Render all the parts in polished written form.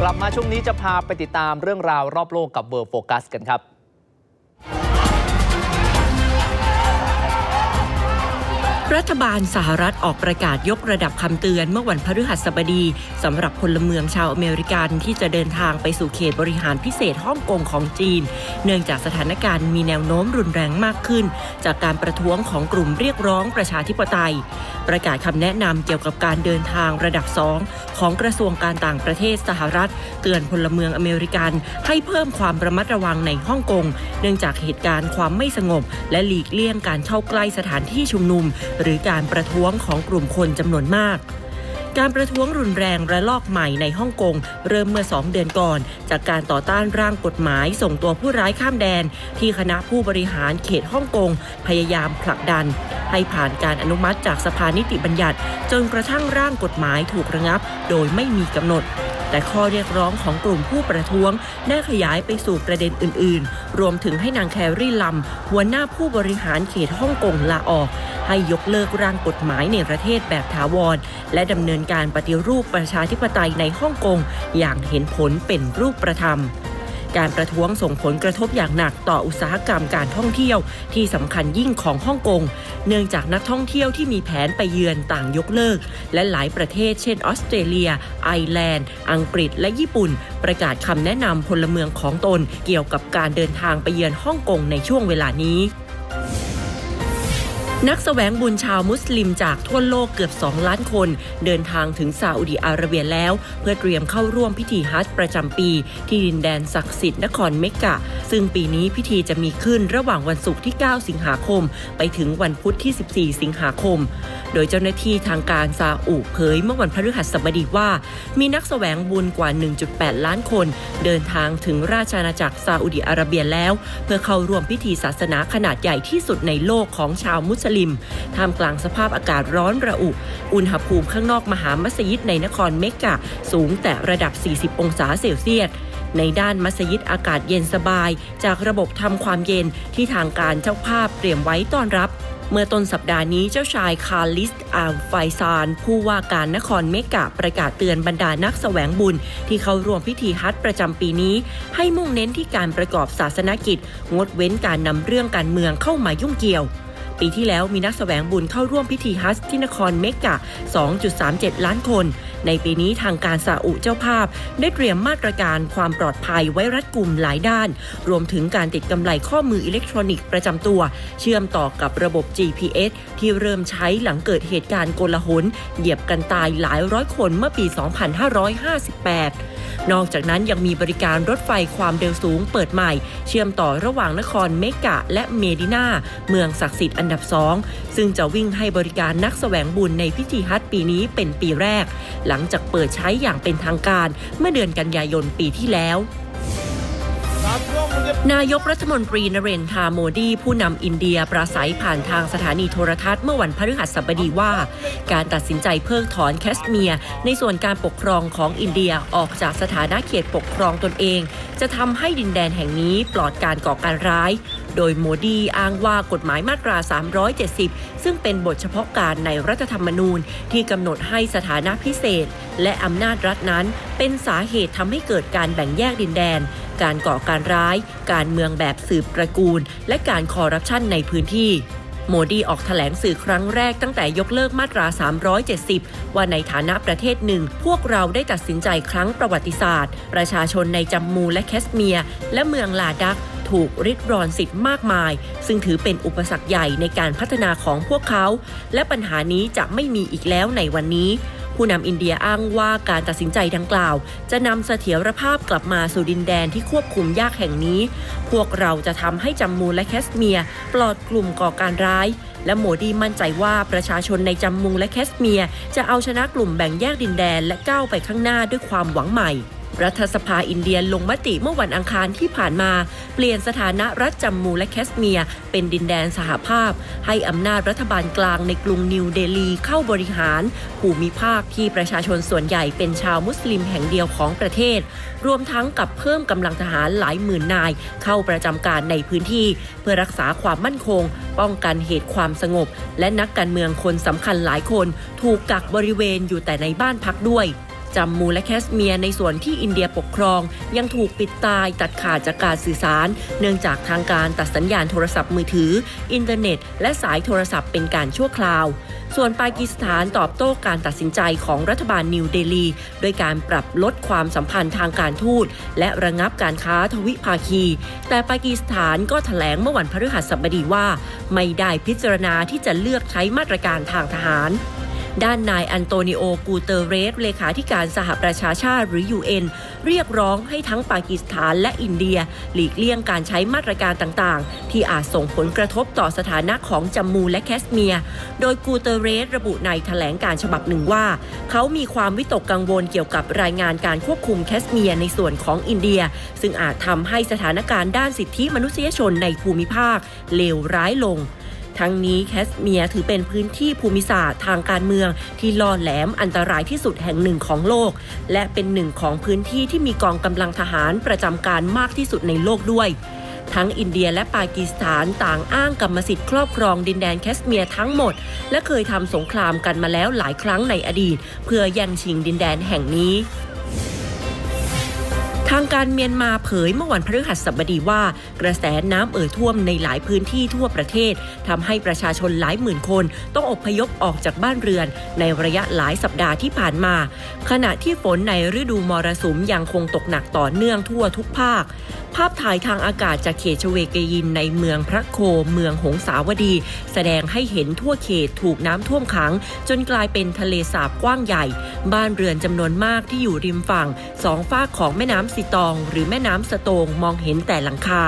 กลับมาช่วงนี้จะพาไปติดตามเรื่องราวรอบโลกกับ World Focus กันครับรัฐบาลสหรัฐออกประกาศยกระดับคำเตือนเมื่อวันพฤหัสบดีสำหรับพลเมืองชาวอเมริกันที่จะเดินทางไปสู่เขตบริหารพิเศษฮ่องกงของจีนเนื่องจากสถานการณ์มีแนวโน้มรุนแรงมากขึ้นจากการประท้วงของกลุ่มเรียกร้องประชาธิปไตยประกาศคำแนะนำเกี่ยวกับการเดินทางระดับ2ของกระทรวงการต่างประเทศสหรัฐเตือนพลเมืองอเมริกันให้เพิ่มความระมัดระวังในฮ่องกงเนื่องจากเหตุการณ์ความไม่สงบและหลีกเลี่ยงการเข้าใกล้สถานที่ชุมนุมหรือการประท้วงของกลุ่มคนจำนวนมากการประท้วงรุนแรงระลอกใหม่ในฮ่องกงเริ่มเมื่อ2เดือนก่อนจากการต่อต้านร่างกฎหมายส่งตัวผู้ร้ายข้ามแดนที่คณะผู้บริหารเขตฮ่องกงพยายามผลักดันให้ผ่านการอนุมัติจากสภานิติบัญญัติจนกระทั่งร่างกฎหมายถูกระงับโดยไม่มีกำหนดแต่ข้อเรียกร้องของกลุ่มผู้ประท้วงได้ขยายไปสู่ประเด็นอื่นๆรวมถึงให้นางแครี่ลัมหัวหน้าผู้บริหารเขตฮ่องกงลาออกให้ยกเลิกร่างกฎหมายในประเทศแบบถาวรและดำเนินการปฏิรูปประชาธิปไตยในฮ่องกงอย่างเห็นผลเป็นรูปธรรมการประท้วงส่งผลกระทบอย่างหนักต่ออุตสาหกรรมการท่องเที่ยวที่สำคัญยิ่งของฮ่องกงเนื่องจากนักท่องเที่ยวที่มีแผนไปเยือนต่างยกเลิกและหลายประเทศเช่นออสเตรเลียไอร์แลนด์อังกฤษและญี่ปุ่นประกาศคำแนะนำพลเมืองของตนเกี่ยวกับการเดินทางไปเยือนฮ่องกงในช่วงเวลานี้นักแสวงบุญชาวมุสลิมจากทั่วโลกเกือบ2ล้านคนเดินทางถึงซาอุดิอาระเบียแล้วเพื่อเตรียมเข้าร่วมพิธีฮัจญ์ประจำปีที่ดินแดนศักดิ์สิทธิ์นครเมกกะซึ่งปีนี้พิธีจะมีขึ้นระหว่างวันศุกร์ที่9สิงหาคมไปถึงวันพุธที่14สิงหาคมโดยเจ้าหน้าที่ทางการซาอุเผยเมื่อวันพฤหัสบดีว่ามีนักแสวงบุญกว่า 1.8 ล้านคนเดินทางถึงราชอาณาจักรซาอุดิอาระเบียแล้วเพื่อเข้าร่วมพิธีศาสนาขนาดใหญ่ที่สุดในโลกของชาวมุสลิมท่ามกลางสภาพอากาศร้อนระอุอุณหภูมิข้างนอกมหามัสยิดในนครเมกกะสูงแต่ระดับ40องศาเซลเซียสในด้านมัสยิดอากาศเย็นสบายจากระบบทำความเย็นที่ทางการเจ้าภาพเตรียมไว้ต้อนรับเมื่อต้นสัปดาห์นี้เจ้าชายคาลิสอัลไฟซานผู้ว่าการนครเมกะประกาศเตือนบรรดานักแสวงบุญที่เข้าร่วมพิธีฮัจญ์ประจำปีนี้ให้มุ่งเน้นที่การประกอบศาสนกิจงดเว้นการนำเรื่องการเมืองเข้ามายุ่งเกี่ยวปีที่แล้วมีนักแสวงบุญเข้าร่วมพิธีฮัจญ์ที่นครเมกกะ 2.37 ล้านคนในปีนี้ทางการซาอุเจ้าภาพได้เตรียมมาตรการความปลอดภัยไว้รัดกุมหลายด้านรวมถึงการติดกำไลข้อมืออิเล็กทรอนิกส์ประจำตัวเชื่อมต่อกับระบบ GPS ที่เริ่มใช้หลังเกิดเหตุการณ์โกลาหลเหยียบกันตายหลายร้อยคนเมื่อปี 2558นอกจากนั้นยังมีบริการรถไฟความเร็วสูงเปิดใหม่เชื่อมต่อระหว่างนครเมกะและเมดินาเมืองศักดิ์สิทธิ์อันดับ2ซึ่งจะวิ่งให้บริการนักแสวงบุญในพิธีฮัจญ์ปีนี้เป็นปีแรกหลังจากเปิดใช้อย่างเป็นทางการเมื่อเดือนกันยายนปีที่แล้วนายกรัฐมนตรีนเรนทรา โมดีผู้นำอินเดียปราศัยผ่านทางสถานีโทรทัศน์เมื่อวันพฤหัสบดีว่าการตัดสินใจเพิกถอนแคชเมียร์ในส่วนการปกครองของอินเดียออกจากสถานะเขตปกครองตนเองจะทำให้ดินแดนแห่งนี้ปลอดการก่อการร้ายโดยโมดีอ้างว่ากฎหมายมาตรา370ซึ่งเป็นบทเฉพาะการในรัฐธรรมนูญที่กำหนดให้สถานะพิเศษและอำนาจรัฐนั้นเป็นสาเหตุทำให้เกิดการแบ่งแยกดินแดนการก่อการร้ายการเมืองแบบสืบตระกูลและการคอร์รัปชันในพื้นที่โมดีออกแถลงสื่อครั้งแรกตั้งแต่ยกเลิกมาตรา370ว่าในฐานะประเทศหนึ่งพวกเราได้ตัดสินใจครั้งประวัติศาสตร์ประชาชนในจัมมูและแคชเมียร์และเมืองลาดักถูกริดรอนสิทธิ์มากมายซึ่งถือเป็นอุปสรรคใหญ่ในการพัฒนาของพวกเขาและปัญหานี้จะไม่มีอีกแล้วในวันนี้ผู้นำอินเดียอ้างว่าการตัดสินใจดังกล่าวจะนำเสถียรภาพกลับมาสู่ดินแดนที่ควบคุมยากแห่งนี้พวกเราจะทำให้จัมมูและแคชเมียร์ปลอดกลุ่มก่อการร้ายและโมดีมั่นใจว่าประชาชนในจัมมูและแคชเมียร์จะเอาชนะกลุ่มแบ่งแยกดินแดนและก้าวไปข้างหน้าด้วยความหวังใหม่รัฐสภาอินเดียลงมติเมื่อวันอังคารที่ผ่านมาเปลี่ยนสถานะรัฐจัมมูและแคชเมียร์เป็นดินแดนสหภาพให้อำนาจรัฐบาลกลางในกรุงนิวเดลีเข้าบริหารภูมิภาคที่ประชาชนส่วนใหญ่เป็นชาวมุสลิมแห่งเดียวของประเทศรวมทั้งกับเพิ่มกำลังทหารหลายหมื่นนายเข้าประจำการในพื้นที่เพื่อรักษาความมั่นคงป้องกันเหตุความสงบและนักการเมืองคนสำคัญหลายคนถูกกักบริเวณอยู่แต่ในบ้านพักด้วย จำมูและแคชเมียร์ในส่วนที่อินเดียปกครองยังถูกปิดตายตัดขาดจากการสื่อสารเนื่องจากทางการตัดสัญญาณโทรศัพท์มือถืออินเทอร์เน็ตและสายโทรศัพท์เป็นการชั่วคราวส่วนปากีสถานตอบโต้การตัดสินใจของรัฐบาลนิวเดลีด้วยการปรับลดความสัมพันธ์ทางการทูตและระงับการค้าทวิภาคีแต่ปากีสถานก็แถลงเมื่อวันพฤหัสบดีว่าไม่ได้พิจารณาที่จะเลือกใช้มาตรการทางทหารด้านนายอันโตนิโอ กูเตเรสเลขาธิการสหประชาชาติหรือ UN เรียกร้องให้ทั้งปากีสถานและอินเดียหลีกเลี่ยงการใช้มาตรการต่างๆที่อาจส่งผลกระทบต่อสถานะของจัมมูและแคชเมียร์โดยกูเตเรสระบุในแถลงการฉบับหนึ่งว่าเขามีความวิตกกังวลเกี่ยวกับรายงานการควบคุมแคชเมียร์ในส่วนของอินเดียซึ่งอาจทำให้สถานการณ์ด้านสิทธิมนุษยชนในภูมิภาคเลวร้ายลงทั้งนี้แคชเมียร์ถือเป็นพื้นที่ภูมิศาสตร์ทางการเมืองที่ล่อแหลมอันตรายที่สุดแห่งหนึ่งของโลกและเป็นหนึ่งของพื้นที่ที่มีกองกำลังทหารประจำการมากที่สุดในโลกด้วยทั้งอินเดียและปากีสถานต่างอ้างกรรมสิทธิ์ครอบครองดินแดนแคชเมียร์ทั้งหมดและเคยทำสงครามกันมาแล้วหลายครั้งในอดีตเพื่อแย่งชิงดินแดนแห่งนี้ทางการเมียนมาเผยเมื่อวันพฤหัสบดีว่ากระแสน้ำเอ่อท่วมในหลายพื้นที่ทั่วประเทศทำให้ประชาชนหลายหมื่นคนต้องอพยพออกจากบ้านเรือนในระยะหลายสัปดาห์ที่ผ่านมาขณะที่ฝนในฤดูมรสุมยังคงตกหนักต่อเนื่องทั่วทุกภาคภาพถ่ายทางอากาศจากเขตชเวกยินในเมืองพระโคเมืองหงสาวดีแสดงให้เห็นทั่วเขตถูกน้ำท่วมขังจนกลายเป็นทะเลสาบกว้างใหญ่บ้านเรือนจำนวนมากที่อยู่ริมฝั่งสองฝากของแม่น้ำสิตองหรือแม่น้ำสะโตงมองเห็นแต่หลังคา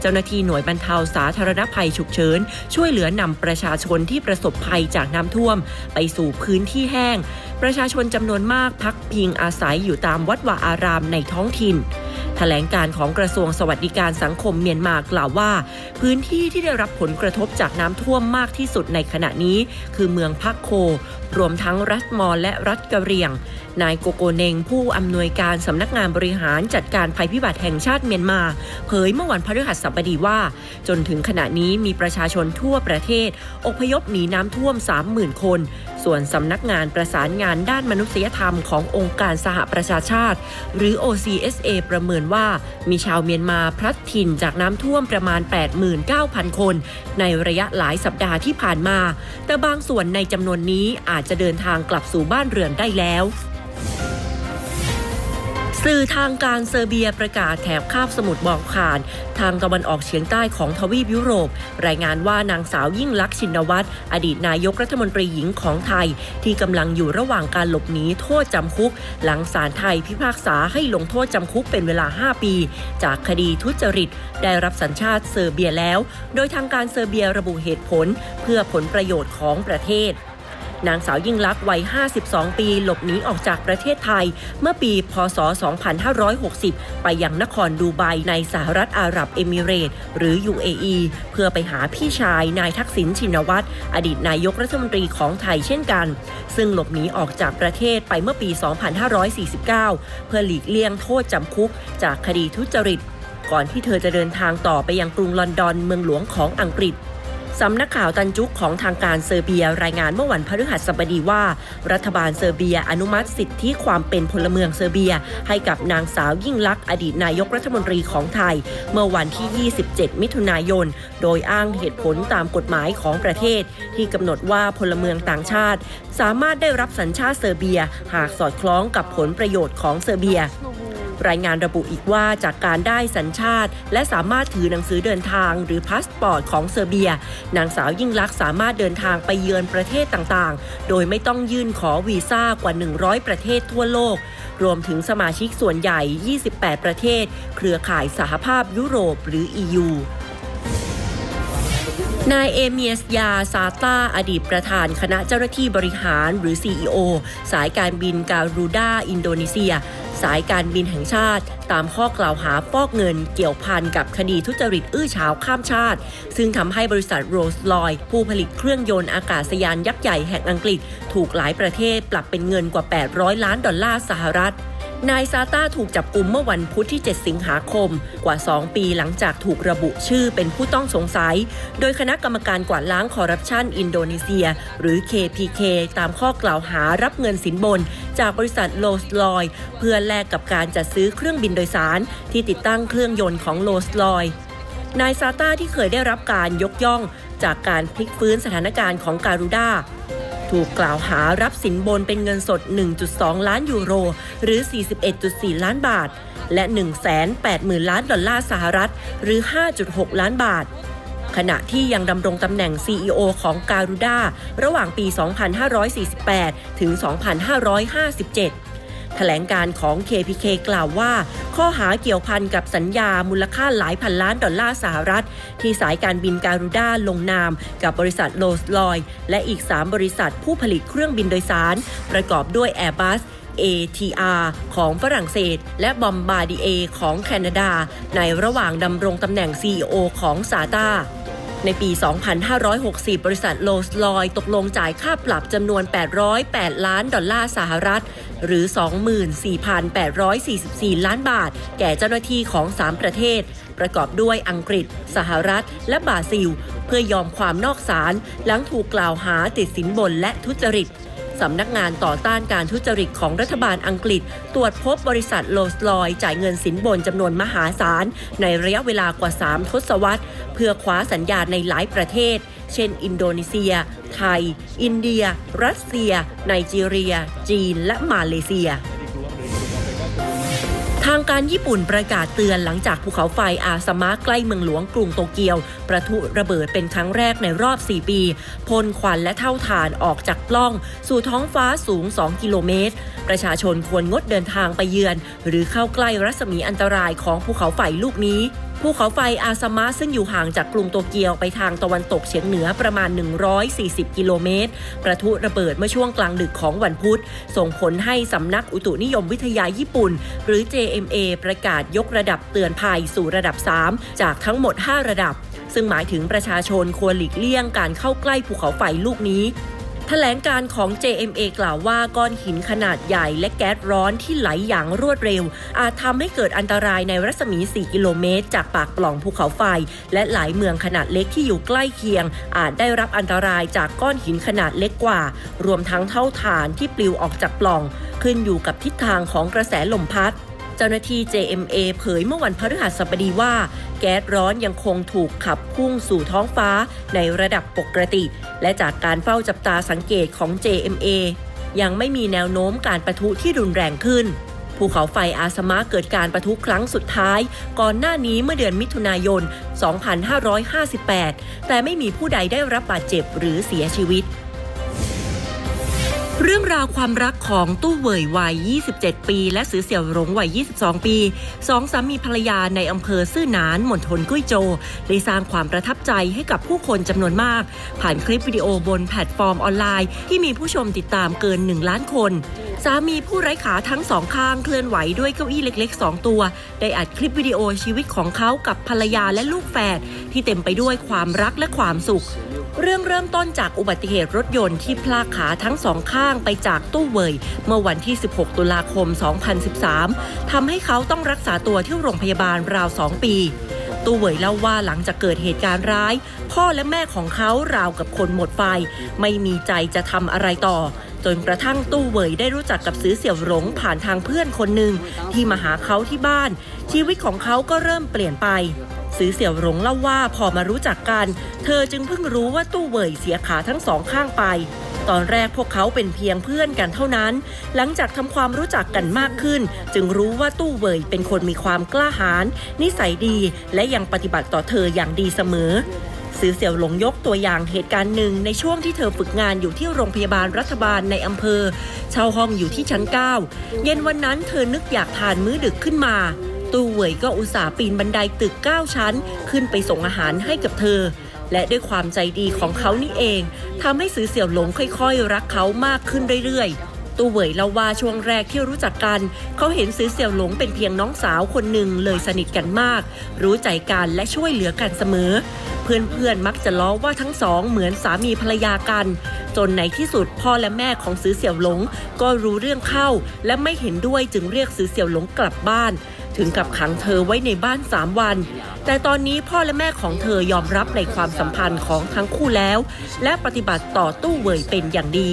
เจ้าหน้าที่หน่วยบรรเทาสาธารณภัยฉุกเฉินช่วยเหลือนำประชาชนที่ประสบภัยจากน้ำท่วมไปสู่พื้นที่แห้งประชาชนจำนวนมากพักพิงอาศัยอยู่ตามวัดวาอารามในท้องถิ่นแถลงการของกระทรวงสวัสดิการสังคมเมียนมากล่าวว่าพื้นที่ที่ได้รับผลกระทบจากน้ำท่วมมากที่สุดในขณะนี้คือเมืองพะโครวมทั้งรัฐมอและรัฐกะเหรี่ยงนายโกโกเนงผู้อำนวยการสำนักงานบริหารจัดการภัยพิบัติแห่งชาติเมียนมาเผยเมื่อวันพฤหัสบดีว่าจนถึงขณะนี้มีประชาชนทั่วประเทศอพยพหนีน้ำท่วม 30,000 คนส่วนสำนักงานประสานงานด้านมนุษยธรรมขององค์การสหประชาชาติหรือ OCSA ประเมินว่ามีชาวเมียนมาพลัดถิ่นจากน้ำท่วมประมาณ 89,000 คนในระยะหลายสัปดาห์ที่ผ่านมาแต่บางส่วนในจำนวนนี้อาจจะเดินทางกลับสู่บ้านเรือนได้แล้วสื่อทางการเซอร์เบียประกาศแถบคาบสมุทรบอลข่านทางตะวันออกเฉียงใต้ของทวีปยุโรปรายงานว่านางสาวยิ่งลักษณ์ชินวัตรอดีตนายกรัฐมนตรีหญิงของไทยที่กำลังอยู่ระหว่างการหลบหนีโทษจำคุกหลังศาลไทยพิพากษาให้ลงโทษจำคุกเป็นเวลา5 ปีจากคดีทุจริตได้รับสัญชาติเซอร์เบียแล้วโดยทางการเซอร์เบียระบุเหตุผลเพื่อผลประโยชน์ของประเทศนางสาวยิ่งลักษณ์วัย52 ปีหลบหนีออกจากประเทศไทยเมื่อปีพ.ศ. 2560ไปยังนครดูไบในสหรัฐอาหรับเอมิเรตส์หรือ UAE เพื่อไปหาพี่ชายนายทักษิณชินวัตรอดีตนายกรัฐมนตรีของไทยเช่นกันซึ่งหลบหนีออกจากประเทศไปเมื่อปี 2549เพื่อหลีกเลี่ยงโทษจำคุกจากคดีทุจริตก่อนที่เธอจะเดินทางต่อไปยังกรุงลอนดอนเมืองหลวงของอังกฤษสำนักข่าวตันจุกของทางการเซอร์เบียรายงานเมื่อวันพฤหัสบดีว่ารัฐบาลเซอร์เบียอนุมัติสิทธิความเป็นพลเมืองเซอร์เบียให้กับนางสาวยิ่งลักษณ์อดีตนายกรัฐมนตรีของไทยเมื่อวันที่27มิถุนายนโดยอ้างเหตุผลตามกฎหมายของประเทศที่กำหนดว่าพลเมืองต่างชาติสามารถได้รับสัญชาติเซอร์เบียหากสอดคล้องกับผลประโยชน์ของเซอร์เบียรายงานระบุอีกว่าจากการได้สัญชาติและสามารถถือหนังสือเดินทางหรือพาสปอร์ตของเซอร์เบียนางสาวยิ่งลักษณ์สามารถเดินทางไปเยือนประเทศต่างๆโดยไม่ต้องยื่นขอวีซ่ากว่า100ประเทศทั่วโลกรวมถึงสมาชิกส่วนใหญ่28ประเทศเครือข่ายสหภาพยุโรปหรือ EUนายเอเมียสยาซาต้าอดีตประธานคณะเจ้าหน้าที่บริหารหรือ CEO สายการบินการูด้าอินโดนีเซียสายการบินแห่งชาติตามข้อกล่าวหาฟอกเงินเกี่ยวพันกับคดีทุจริตอื้อฉาวข้ามชาติซึ่งทำให้บริษัทโรลส์รอยซ์ผู้ผลิตเครื่องยนต์อากาศยานยักษ์ใหญ่แห่งอังกฤษถูกหลายประเทศปรับเป็นเงินกว่า800 ล้านดอลลาร์สหรัฐ นายซาต้าถูกจับกุมเมื่อวันพุธที่7สิงหาคมกว่า2ปีหลังจากถูกระบุชื่อเป็นผู้ต้องสงสัยโดยคณะกรรมการกวาดล้างคอร์รัปชันอินโดนีเซียหรือ KPK ตามข้อกล่าวหารับเงินสินบนจากบริษัทโรลส์รอยซ์เพื่อแลกกับการจัดซื้อเครื่องบินโดยสารที่ติดตั้งเครื่องยนต์ของโรลส์รอยซ์นายซาต้าที่เคยได้รับการยกย่องจากการพลิกฟื้นสถานการณ์ของการูด้าถูกกล่าวหารับสินบนเป็นเงินสด 1.2 ล้านยูโรหรือ 41.4 ล้านบาทและ 180,000 ล้านดอลลาร์สหรัฐหรือ 5.6 ล้านบาทขณะที่ยังดำรงตำแหน่ง CEO ของการูด้าระหว่างปี 2548 ถึง 2557แถลงการของ KPK กล่าวว่าข้อหาเกี่ยวพันกับสัญญามูลค่าหลายพันล้านดอลลาร์สหรัฐที่สายการบินการูด้าลงนามกับบริษัทโรลส์รอยซ์และอีก3บริษัทผู้ผลิตเครื่องบินโดยสารประกอบด้วย Airbus ATR ของฝรั่งเศสและ Bombardier ของแคนาดาในระหว่างดำรงตำแหน่ง CEO ของซาต้าในปี 2560 บริษัทโรลส์รอยซ์ตกลงจ่ายค่าปรับจำนวน 808 ล้านดอลลาร์สหรัฐหรือ 24,844 ล้านบาทแก่เจ้าหน้าที่ของ3ประเทศประกอบด้วยอังกฤษสหรัฐและบราซิลเพื่อยอมความนอกศาลหลังถูกกล่าวหาติดสินบนและทุจริตสำนักงานต่อต้านการทุจริตของรัฐบาลอังกฤษตรวจพบบริษัทโรลส์รอยซ์จ่ายเงินสินบนจำนวนมหาศาลในระยะเวลากว่า3ทศวรรษเพื่อคว้าสัญญาในหลายประเทศเช่นอินโดนีเซียไทยอินเดียรัสเซียไนจีเรียจีนและมาเลเซียทางการญี่ปุ่นประกาศเตือนหลังจากภูเขาไฟอาซามะใกล้เมืองหลวงกรุงโตเกียวประทุระเบิดเป็นครั้งแรกในรอบ4ปีพ่นควันและเท่าถ่านออกจากปล้องสู่ท้องฟ้าสูง2กิโลเมตรประชาชนควรงดเดินทางไปเยือนหรือเข้าใกล้รัศมีอันตรายของภูเขาไฟลูกนี้ภูเขาไฟอาซามะซึ่งอยู่ห่างจากกรุงโตเกียวไปทางตะวันตกเฉียงเหนือประมาณ140กิโลเมตรประทุระเบิดเมื่อช่วงกลางดึกของวันพุธส่งผลให้สำนักอุตุนิยมวิทยาญี่ปุ่นหรือ JMA ประกาศยกระดับเตือนภัยสู่ระดับ3จากทั้งหมด5ระดับซึ่งหมายถึงประชาชนควรหลีกเลี่ยงการเข้าใกล้ภูเขาไฟลูกนี้แถลงการของ JMA กล่าวว่าก้อนหินขนาดใหญ่และแก๊สร้อนที่ไหลอย่างรวดเร็วอาจทำให้เกิดอันตรายในรัศมี4กิโลเมตรจากปากปล่องภูเขาไฟและหลายเมืองขนาดเล็กที่อยู่ใกล้เคียงอาจได้รับอันตรายจากก้อนหินขนาดเล็กกว่ารวมทั้งเท่าถ่านที่ปลิวออกจากปล่องขึ้นอยู่กับทิศทางของกระแสลมพัดเจ้าหน้าที่ JMA เผยเมื่อวันพฤหัสบดีว่าแก๊สร้อนยังคงถูกขับพุ่งสู่ท้องฟ้าในระดับปกติและจากการเฝ้าจับตาสังเกตของ JMA ยังไม่มีแนวโน้มการปะทุที่รุนแรงขึ้นภูเขาไฟอาซามะเกิดการปะทุครั้งสุดท้ายก่อนหน้านี้เมื่อเดือนมิถุนายน 2558 แต่ไม่มีผู้ใดได้รับบาดเจ็บหรือเสียชีวิตเรื่องราวความรักของตู้เหวยวัย27ปีและสือเสี่ยวหลงวัย22ปีสองสามีภรรยาในอำเภอซื่อหนานมณฑลกุ้ยโจวได้สร้างความประทับใจให้กับผู้คนจำนวนมากผ่านคลิปวิดีโอบนแพลตฟอร์มออนไลน์ที่มีผู้ชมติดตามเกิน1ล้านคนสามีผู้ไร้ขาทั้งสองข้างเคลื่อนไหวด้วยเก้าอี้เล็กๆ2ตัวได้อัดคลิปวิดีโอชีวิตของเขากับภรรยาและลูกแฝดที่เต็มไปด้วยความรักและความสุขเรื่องเริ่มต้นจากอุบัติเหตุรถยนต์ที่พลากขาทั้งสองข้างไปจากตู้เหวยเมื่อวันที่16ตุลาคม2013ทำให้เขาต้องรักษาตัวที่โรงพยาบาลราว2ปีตู้เหวยเล่าว่าหลังจากเกิดเหตุการณ์ร้ายพ่อและแม่ของเขาราวกับคนหมดไฟไม่มีใจจะทำอะไรต่อจนกระทั่งตู้เหวยได้รู้จักกับสือเสี่ยวหลงผ่านทางเพื่อนคนหนึ่งที่มาหาเขาที่บ้านชีวิตของเขาก็เริ่มเปลี่ยนไปสือเสี่ยวหลงเล่าว่าพอมารู้จักกันเธอจึงเพิ่งรู้ว่าตู้เหวยเสียขาทั้งสองข้างไปตอนแรกพวกเขาเป็นเพียงเพื่อนกันเท่านั้นหลังจากทำความรู้จักกันมากขึ้นจึงรู้ว่าตู้เหวยเป็นคนมีความกล้าหาญนิสัยดีและยังปฏิบัติต่อเธออย่างดีเสมอสือเสี่ยวหลงยกตัวอย่างเหตุการณ์หนึ่งในช่วงที่เธอฝึกงานอยู่ที่โรงพยาบาลรัฐบาลในอำเภอเช่าห้องอยู่ที่ชั้น9เย็นวันนั้นเธอนึกอยากทานมื้อดึกขึ้นมาตู้เหวยก็อุตส่าห์ปีนบันไดตึก9ชั้นขึ้นไปส่งอาหารให้กับเธอและด้วยความใจดีของเขานี่เองทำให้สือเสี่ยวหลงค่อยๆรักเขามากขึ้นเรื่อยๆ ตู้เหวยเล่าว่าช่วงแรกที่รู้จักกันเขาเห็นซื้อเสี่ยวหลงเป็นเพียงน้องสาวคนหนึ่งเลยสนิทกันมากรู้ใจกันและช่วยเหลือกันเสมอเพื่อนๆมักจะล้อว่าทั้งสองเหมือนสามีภรรยากันจนในที่สุดพ่อและแม่ของซื้อเสี่ยวหลงก็รู้เรื่องเข้าและไม่เห็นด้วยจึงเรียกซื้อเสี่ยวหลงกลับบ้านถึงกับขังเธอไว้ในบ้าน3วันแต่ตอนนี้พ่อและแม่ของเธอยอมรับในความสัมพันธ์ของทั้งคู่แล้วและปฏิบัติต่อตู้เหวยเป็นอย่างดี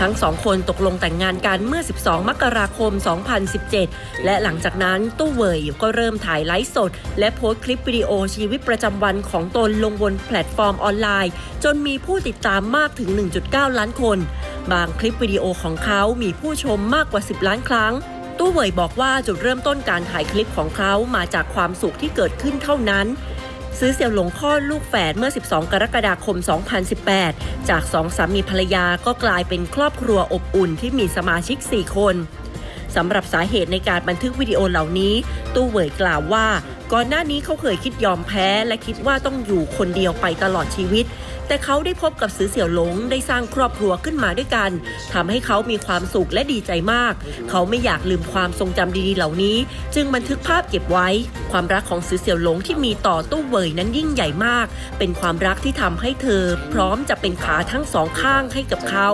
ทั้งสองคนตกลงแต่งงานกันเมื่อ12 มกราคม 2017และหลังจากนั้นตู้เหวยก็เริ่มถ่ายไลฟ์สดและโพสต์คลิปวิดีโอชีวิตประจำวันของตนลงบนแพลตฟอร์มออนไลน์จนมีผู้ติดตามมากถึง 1.9 ล้านคนบางคลิปวิดีโอของเขามีผู้ชมมากกว่า10ล้านครั้งตู้เหวยบอกว่าจุดเริ่มต้นการถ่ายคลิปของเขามาจากความสุขที่เกิดขึ้นเท่านั้นซื้อเสี่ยวหลงคลอดลูกแฝดเมื่อ12กรกฎาคม2018จาก2สามีภรรยาก็กลายเป็นครอบครัวอบอุ่นที่มีสมาชิก4คนสำหรับสาเหตุในการบันทึกวิดีโอเหล่านี้ตู้เหวยกล่าวว่าก่อนหน้านี้เขาเคยคิดยอมแพ้และคิดว่าต้องอยู่คนเดียวไปตลอดชีวิตแต่เขาได้พบกับซื้อเสี่ยวหลงได้สร้างครอบครัวขึ้นมาด้วยกันทำให้เขามีความสุขและดีใจมากเขาไม่อยากลืมความทรงจำดีๆเหล่านี้จึงบันทึกภาพเก็บไว้ความรักของซื้อเสี่ยวหลงที่มีต่อตู้เหวยนั้นยิ่งใหญ่มากเป็นความรักที่ทำให้เธอพร้อมจะเป็นขาทั้งสองข้างให้กับเขา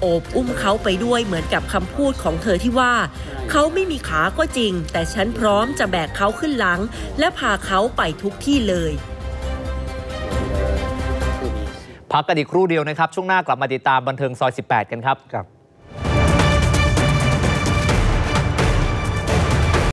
โอบอุ้มเขาไปด้วยเหมือนกับคำพูดของเธอที่ว่าเขาไม่มีขาก็จริงแต่ฉันพร้อมจะแบกเขาขึ้นหลังและพาเขาไปทุกที่เลยพักกันอีกครู่เดียวนะครับช่วงหน้ากลับมาติดตามบันเทิงซอย18กันครับ